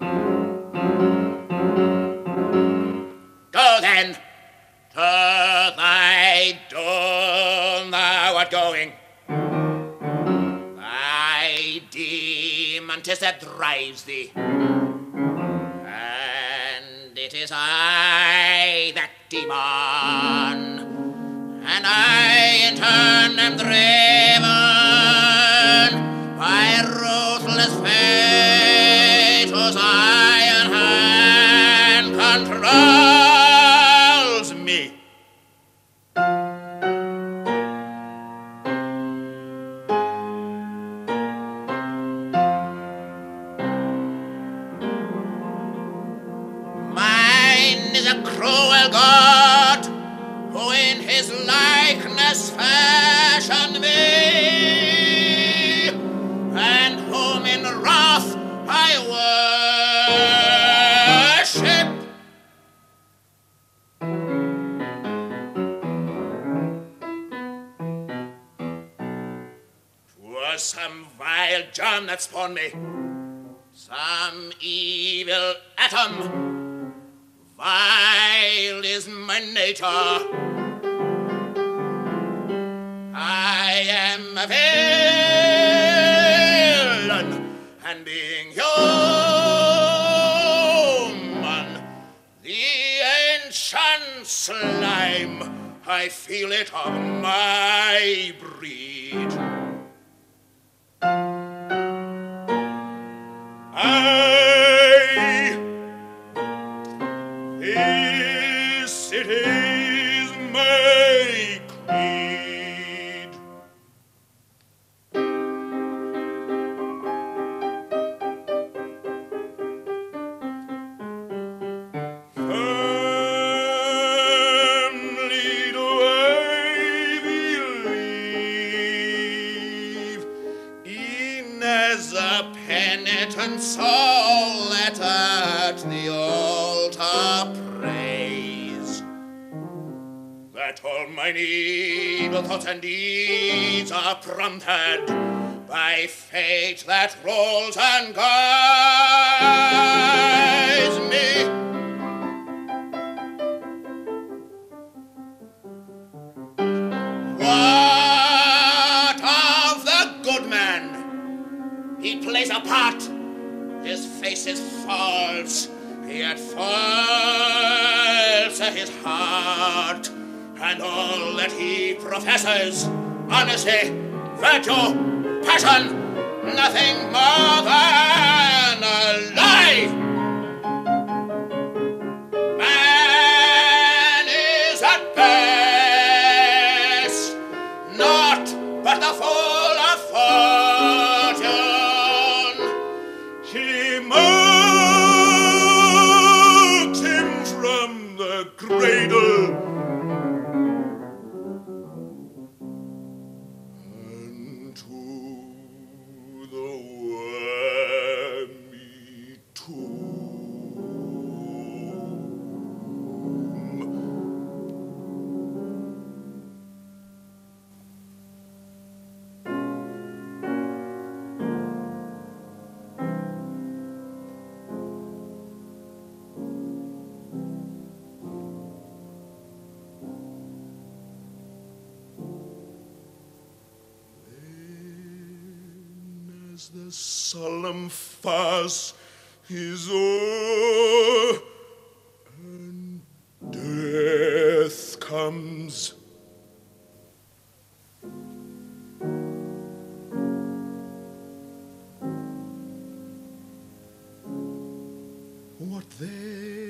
Go then to thy doom thou art going. Thy demon 'tis that drives thee, and it is I, that demon, and I in turn am driven by ruthless fate whose iron hand controls me. Mine is a cruel god who in his likeness fashioned me, and whom in wrath I worship.'Twas some vile germ that spawned me, some evil atom. Vile is my nature. I am a villain, and being human, the ancient slime, I feel it on my breed. This it is my creed. Firmly do I believe in as a penitent soul that at the altar praise, that all mine evil thoughts and deeds are prompted by fate that rules and guides me. What of the good man? He plays a part, his face is false, yet false at his heart, and all that he professes, honesty, virtue, passion, nothing more than a lie. Man is at best naught but the fool of fortune. He cradle, and to the wormy tomb. As the solemn farce is o'er and death comes, what then?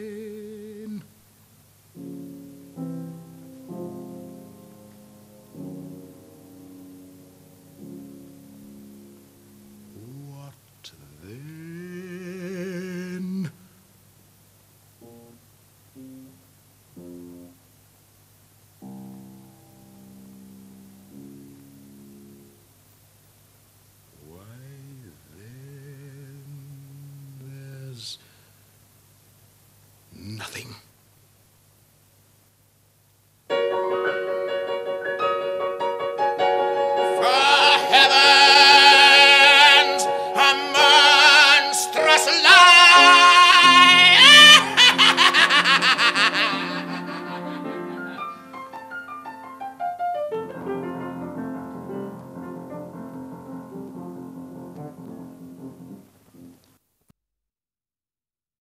Nothing.